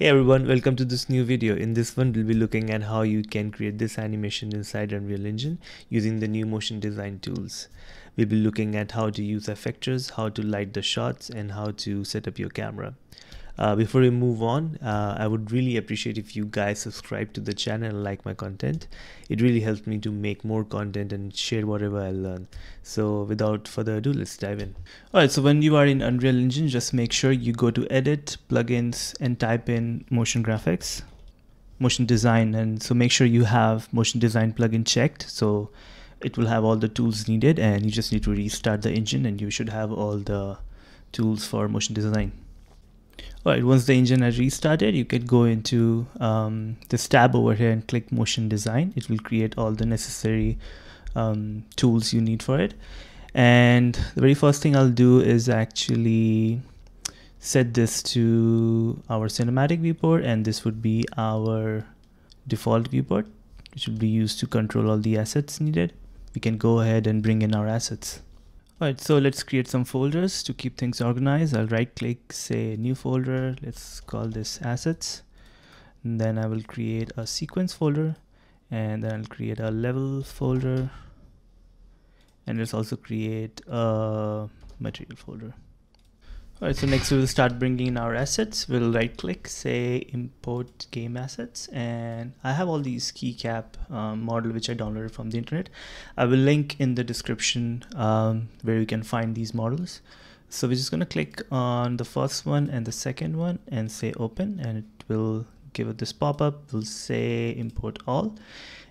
Hey everyone, welcome to this new video. In this one, we'll be looking at how you can create this animation inside Unreal Engine using the new motion design tools. We'll be looking at how to use effectors, how to light the shots, and how to set up your camera. Before we move on, I would really appreciate if you guys subscribe to the channel and like my content. It really helps me to make more content and share whatever I learn. So without further ado, let's dive in. Alright, so when you are in Unreal Engine, just make sure you go to Edit, Plugins, and type in Motion Graphics, Motion Design. And so make sure you have Motion Design plugin checked. So it will have all the tools needed, and you just need to restart the engine and you should have all the tools for motion design. Alright, once the engine has restarted, you can go into this tab over here and click Motion Design. It will create all the necessary tools you need for it. And the very first thing I'll do is actually set this to our cinematic viewport, and this would be our default viewport, which will be used to control all the assets needed. We can go ahead and bring in our assets. Alright, so let's create some folders to keep things organized. I'll right click, say new folder, let's call this assets, and then I will create a sequence folder, and then I'll create a level folder, and let's also create a material folder. Alright, so next we'll start bringing in our assets. We'll right click, say import game assets, and I have all these keycap model which I downloaded from the internet. I will link in the description where you can find these models. So we're just going to click on the first one and the second one and say open, and it will give it this pop-up. We'll say import all,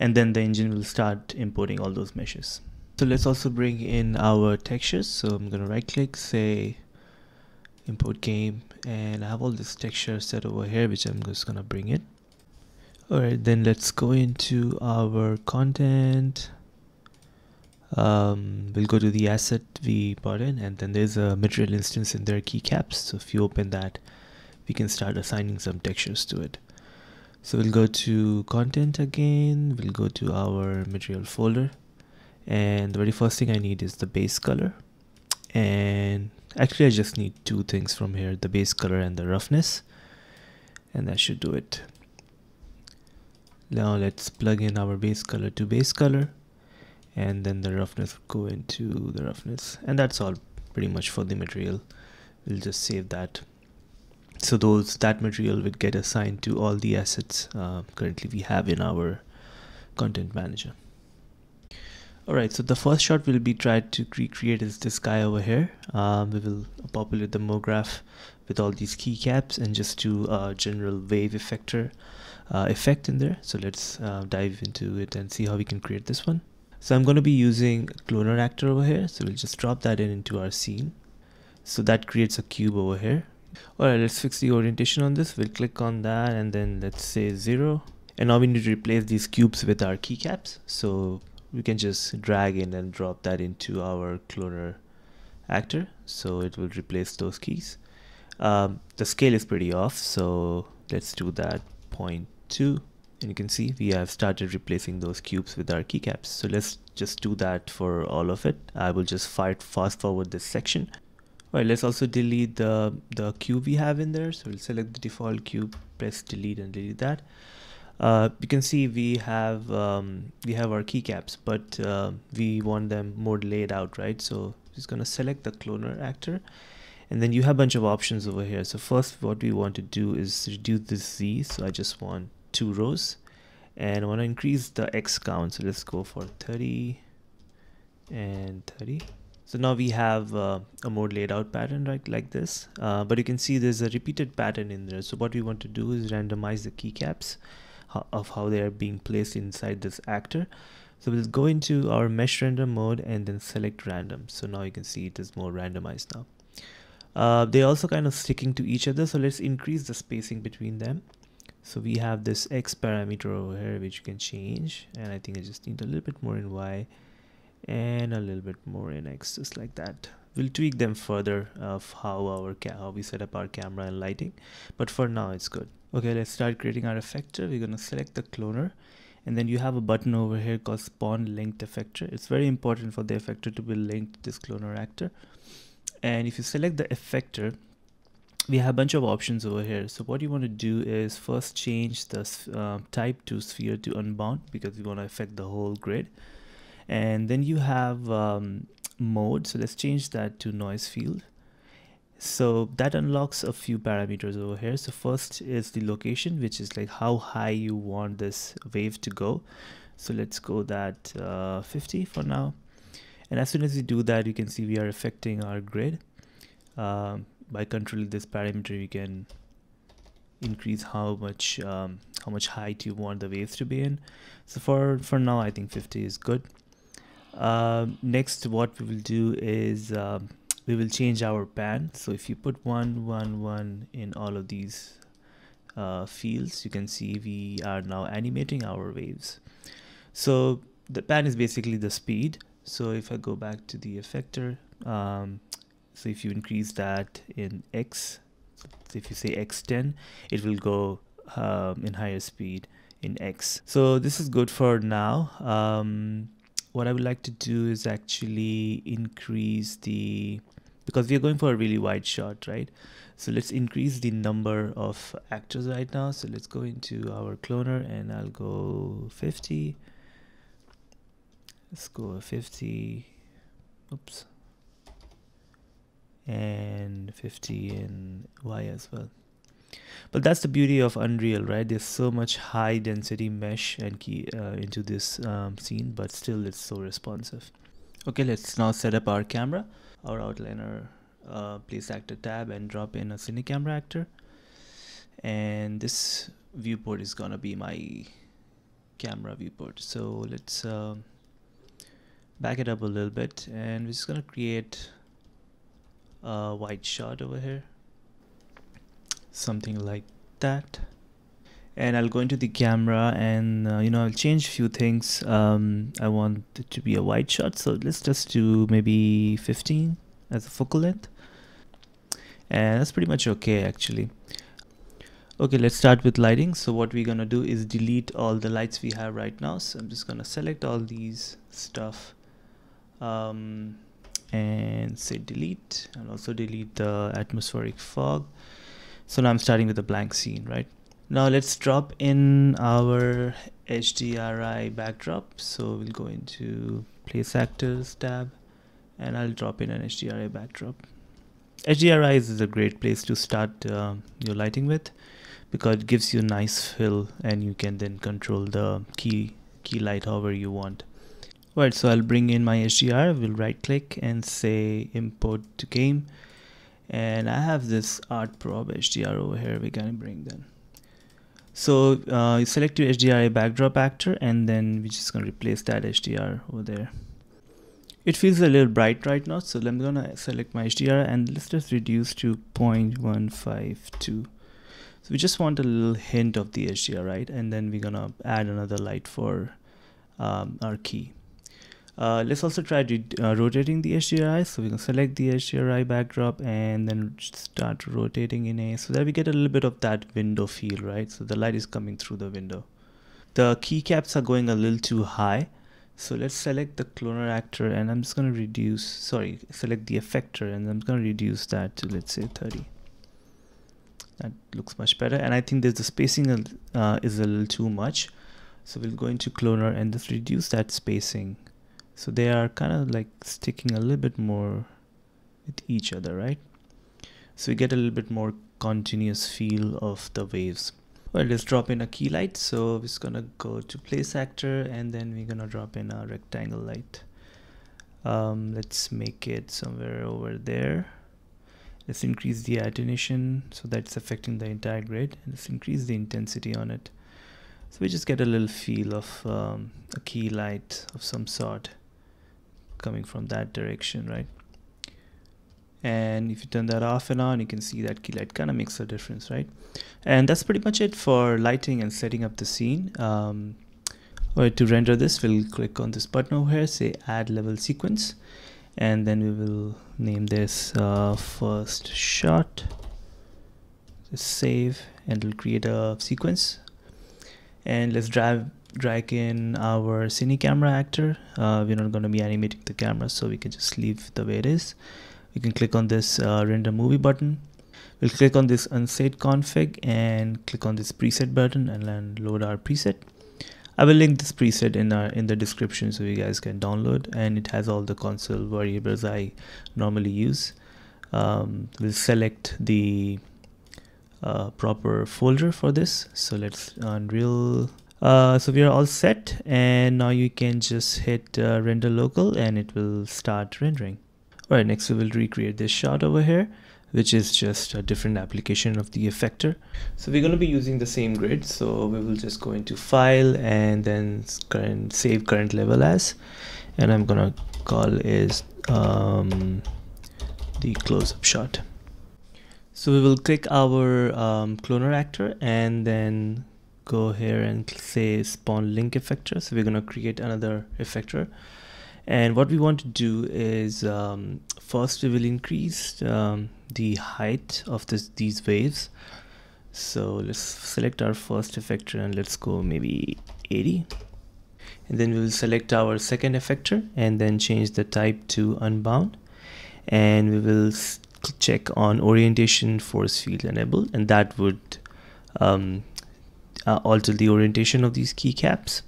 and then the engine will start importing all those meshes. So let's also bring in our textures. So I'm going to right click, say import game, and I have all this texture set over here which I'm just gonna bring in. Alright, then let's go into our content. We'll go to the asset we brought in, and then there's a material instance in there, keycaps. So if you open that, we can start assigning some textures to it. So we'll go to content again, we'll go to our material folder, and the very first thing I need is the base color. And actually I just need two things from here, the base color and the roughness, and that should do it. Now let's plug in our base color to base color, and then the roughness will go into the roughness, and that's all pretty much for the material. We'll just save that. So that material would get assigned to all the assets currently we have in our content manager. Alright, so the first shot we'll be trying to recreate is this guy over here. We will populate the MoGraph with all these keycaps and just do a general wave effector effect in there. So let's dive into it and see how we can create this one. So I'm going to be using Cloner Actor over here. So we'll just drop that in into our scene. So that creates a cube over here. Alright, let's fix the orientation on this. We'll click on that, and then let's say 0. And now we need to replace these cubes with our keycaps. So we can just drag in and drop that into our Cloner Actor, so it will replace those keys. The scale is pretty off, so let's do that 0.2, and you can see we have started replacing those cubes with our keycaps. So let's just do that for all of it. I will just fast forward this section. Alright, let's also delete the cube we have in there. So we'll select the default cube, press delete, and delete that. You can see we have our keycaps, but we want them more laid out, right? So just gonna select the Cloner Actor, and then you have a bunch of options over here. So first, what we want to do is reduce this Z. So I just want 2 rows, and I want to increase the X count. So let's go for 30 and 30. So now we have a more laid out pattern, right, like this. But you can see there's a repeated pattern in there. So what we want to do is randomize the keycaps of how they are being placed inside this actor. So we'll go into our mesh render mode and then select random. So now you can see it is more randomized now. They're also kind of sticking to each other, so let's increase the spacing between them. So we have this X parameter over here which you can change, and I think I just need a little bit more in Y and a little bit more in X, just like that. We'll tweak them further of how we set up our camera and lighting, but for now it's good. Okay, let's start creating our effector. We're going to select the cloner, and then you have a button over here called spawn linked effector. It's very important for the effector to be linked to this Cloner Actor. And if you select the effector, we have a bunch of options over here. So what you want to do is first change the type to sphere to unbound, because we want to affect the whole grid. And then you have mode, so let's change that to noise field. So that unlocks a few parameters over here. So first is the location, which is like how high you want this wave to go. So let's go that 50 for now. And as soon as we do that, you can see we are affecting our grid. By controlling this parameter, you can increase how much height you want the waves to be in. So for now, I think 50 is good. Next, what we will do is we will change our pan. So if you put 1, 1, 1 in all of these fields, you can see we are now animating our waves. So the pan is basically the speed. So if I go back to the effector, so if you increase that in X, so if you say X10, it will go in higher speed in X. So this is good for now. What I would like to do is actually increase the, because we are going for a really wide shot, right? So let's increase the number of actors right now. So let's go into our cloner and I'll go 50. Let's go 50. Oops. And 50 in Y as well. But that's the beauty of Unreal, right? There's so much high density mesh and key into this scene, but still it's so responsive. Okay, let's now set up our camera. Our outliner, place actor tab and drop in a Cine Camera Actor. And this viewport is gonna be my camera viewport. So let's back it up a little bit, and we're just gonna create a wide shot over here. Something like that. And I'll go into the camera and you know, I'll change a few things. I want it to be a wide shot, so let's just do maybe 15 as a focal length, and that's pretty much okay actually. Okay, let's start with lighting. So what we're gonna do is delete all the lights we have right now. So I'm just gonna select all these stuff and say delete, and also delete the atmospheric fog. So now I'm starting with a blank scene, right? Now let's drop in our HDRI backdrop. So we'll go into Place Actors tab and I'll drop in an HDRI backdrop. HDRI is a great place to start your lighting with, because it gives you a nice fill and you can then control the key light however you want. Alright, so I'll bring in my HDR, we'll right click and say import to game. And I have this Art Probe HDR over here, we're gonna bring them. So you select your HDRI backdrop actor, and then we're just gonna replace that HDR over there. It feels a little bright right now, so I'm gonna select my HDR and let's just reduce to 0.152. So we just want a little hint of the HDR, right? And then we're gonna add another light for our key. Let's also try rotating the HDRI, so we can select the HDRI backdrop and then start rotating in A, so that we get a little bit of that window feel, right? So the light is coming through the window. The keycaps are going a little too high, so let's select the cloner actor and I'm just going to reduce, sorry, select the effector and I'm going to reduce that to, let's say, 30. That looks much better, and I think the spacing is a little too much, so we'll go into cloner and just reduce that spacing. So they are kind of like sticking a little bit more with each other, right? So we get a little bit more continuous feel of the waves. Well, let's drop in a key light. So we're just gonna go to Place Actor and then we're gonna drop in a rectangle light. Let's make it somewhere over there. Let's increase the attenuation so that's affecting the entire grid. And let's increase the intensity on it. So we just get a little feel of a key light of some sort coming from that direction, right? And if you turn that off and on, you can see that key light kind of makes a difference, right? And that's pretty much it for lighting and setting up the scene. Alright, to render this, we'll click on this button over here, say add level sequence, and then we will name this first shot. Just save, and it'll create a sequence. And let's drag in our Cine Camera Actor. We're not going to be animating the camera, so we can just leave the way it is. We can click on this render movie button. We'll click on this unset config and click on this preset button and then load our preset. I will link this preset in the description so you guys can download, and it has all the console variables I normally use. We'll select the proper folder for this. So let's Unreal. So we are all set, and now you can just hit render local and it will start rendering. All right, next we will recreate this shot over here, which is just a different application of the effector. So we're going to be using the same grid. So we will just go into file and then save current level as, and I'm going to call is the close-up shot. So we will click our Cloner Actor and then go here and say spawn link effector. So we're going to create another effector. And what we want to do is first we will increase the height of these waves. So let's select our first effector and let's go maybe 80. And then we will select our second effector and then change the type to unbound. And we will check on orientation force field enabled, and that would alter the orientation of these keycaps.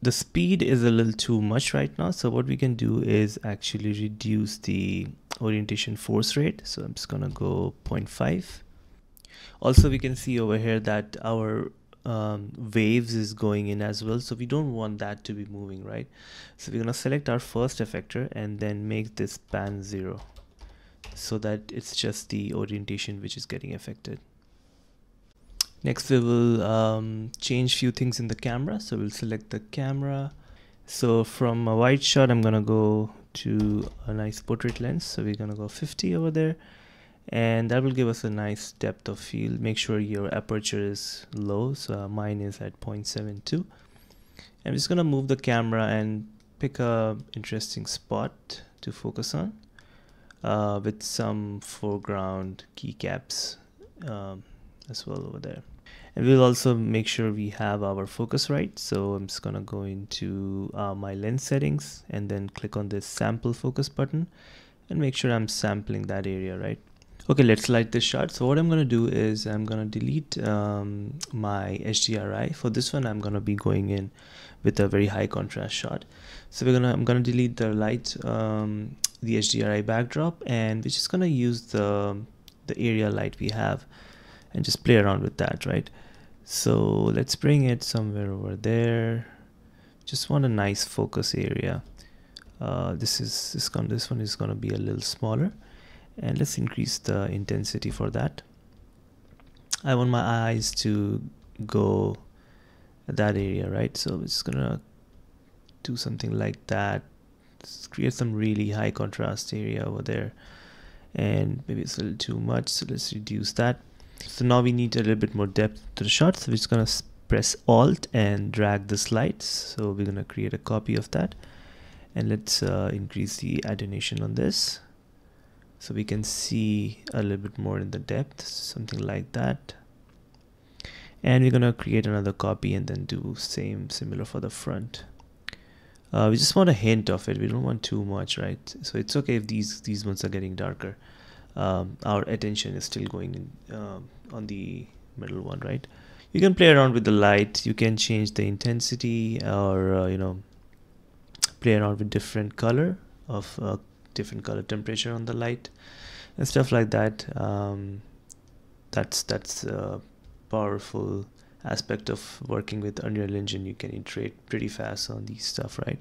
The speed is a little too much right now, so what we can do is actually reduce the orientation force rate. So I'm just gonna go 0.5. Also, we can see over here that our waves is going in as well, so we don't want that to be moving, right? So we're gonna select our first effector and then make this pan 0 so that it's just the orientation which is getting affected. Next we will change few things in the camera. So we'll select the camera. So from a wide shot, I'm gonna go to a nice portrait lens. So we're gonna go 50 over there, and that will give us a nice depth of field. Make sure your aperture is low. So mine is at 0.72. I'm just gonna move the camera and pick a interesting spot to focus on with some foreground keycaps as well over there. And we'll also make sure we have our focus right. So I'm just gonna go into my lens settings and then click on this sample focus button and make sure I'm sampling that area right. Okay, let's light this shot. So what I'm gonna do is I'm gonna delete my HDRI. For this one, I'm gonna be going in with a very high contrast shot. So I'm gonna delete the light, the HDRI backdrop, and we're just gonna use the area light we have and just play around with that, right? So let's bring it somewhere over there. Just want a nice focus area. This one is gonna be a little smaller, and let's increase the intensity for that. I want my eyes to go at that area, right? So we're just gonna do something like that. Just create some really high contrast area over there, and maybe it's a little too much, so let's reduce that. So now we need a little bit more depth to the shot, so we're just gonna press Alt and drag the slides. So we're gonna create a copy of that, and let's increase the attenuation on this so we can see a little bit more in the depth, something like that. And we're gonna create another copy and then do similar for the front. We just want a hint of it. We don't want too much, right? So it's okay if these ones are getting darker. Our attention is still going in, on the middle one, right? You can play around with the light. You can change the intensity, or you know, play around with different color of different color temperature on the light and stuff like that. That's a powerful aspect of working with Unreal Engine. You can iterate pretty fast on these stuff, right?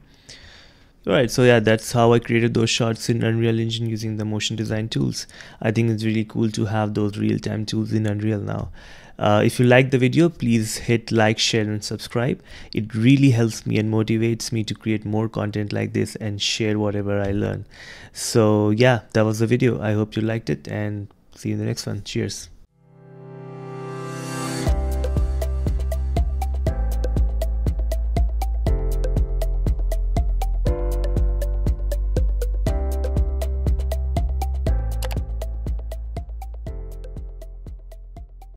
Alright, so yeah, that's how I created those shots in Unreal Engine using the motion design tools. I think it's really cool to have those real-time tools in Unreal now. If you like the video, please hit like, share, and subscribe. It really helps me and motivates me to create more content like this and share whatever I learn. So yeah, that was the video. I hope you liked it, and see you in the next one. Cheers.